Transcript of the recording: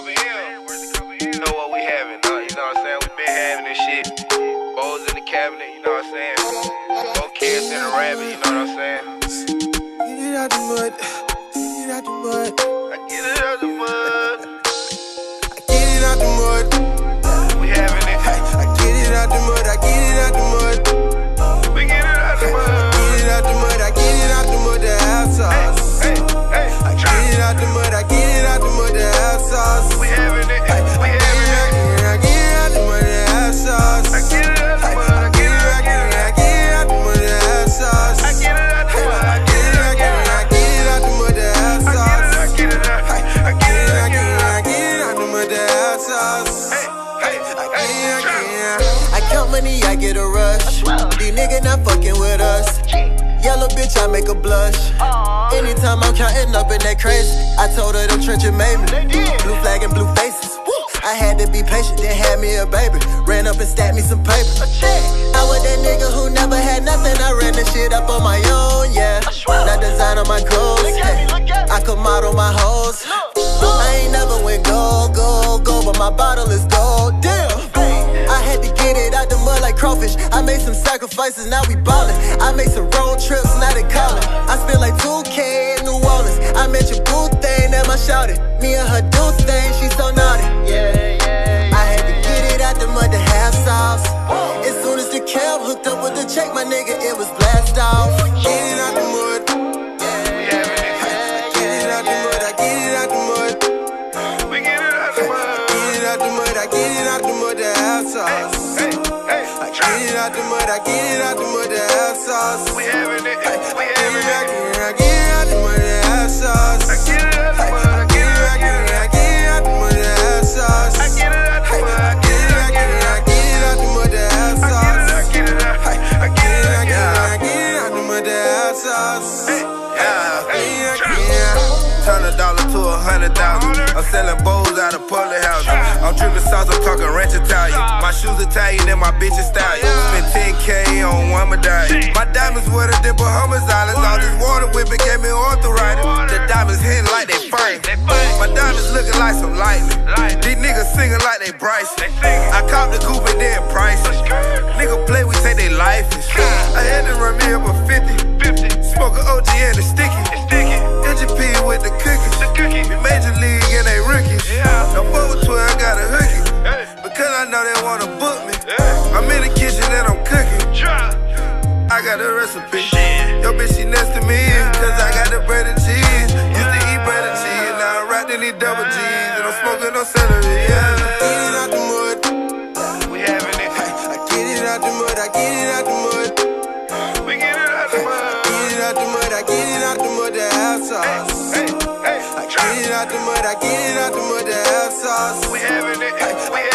cover M. Know what we having, you know what I'm saying? We been having this shit. Bowls in the cabinet, you know what I'm saying? Four kids in a rabbit, you know what I'm saying? Get it out the mud, get it out the mud. I get it out the mud. I get it out the mud. We having it. I get it out the mud, I get it out the mud. We get it out the mud. I get it out the mud, I get it out the mud, the house sauce. I get it out the mud, I get it out the mud, the house sauce. We having it. I count money, I get a rush. These niggas not fucking with us. Yellow bitch, I make a blush. Anytime I'm counting up in that crazy, I told her them trenches made me. Blue flag and blue faces. I had to be patient, then had me a baby. Ran up and stacked me some paper. I was that nigga who never had nothing. I ran this shit up on my own, yeah. Not design on my clothes, yeah. I could model my hoes. I ain't never went gold, gold, gold, but my bottle is gold, damn. I had to get it out the mud like crawfish. I made some sacrifices, now we ballin'. I made some road trips, now they callin'. I spent like 2K in New Orleans. I met your boo thing, that my shouted. Me and her do thing, she so naughty. I had to get it out the mud to have sauce. As soon as the cab hooked up with the check, my nigga, it was blast off. Get it out the mud. I get it out the mud, the house sauce. I get it out the mud, I get it out the mud, the house sauce. We having it, we having it. I get it out the mud, the house sauce. I get it out the mud, I get it, I get it out the mud, the house sauce. I get it out the mud, I get it, I get it out the mud, the house sauce. I get it, I get it, I get it out the mud, the house sauce. Turn a dollar to 100,000. I'm selling bowls out of public houses. I'm dripping sauce, I'm talking ranch Italian. My shoes Italian and my bitch is stallion. Spent 10K on one medallion. My diamonds wetter than Bahamas Islands. All this water whipping gave me arthritis. The diamonds hitting like they fire. My diamonds looking like some lightning. These niggas singing like they Bryce. I caught the coupe and then price. Nigga play, we take they life. I had to run me up a 50. Smoke an OG and a sticky. NGP with the cookies. We major league and they rookies. No fuck with 12, got a hookie. Because I know they wanna book me. I'm in the kitchen and I'm cooking. I got a recipe. Yo bitch, she next to me. Cause I got the bread and cheese. Used to eat bread and cheese. Now I'm wrapped in these double G's. And I'm smoking on celery, yeah. Get it out the mud. We having it. I get it out the mud, I get it out the mud. We get it out the mud. I get it out the mud, I get it out the mud, the house sauce. I get it out the mud, I get it out the mud, the house sauce. We having it, we having it.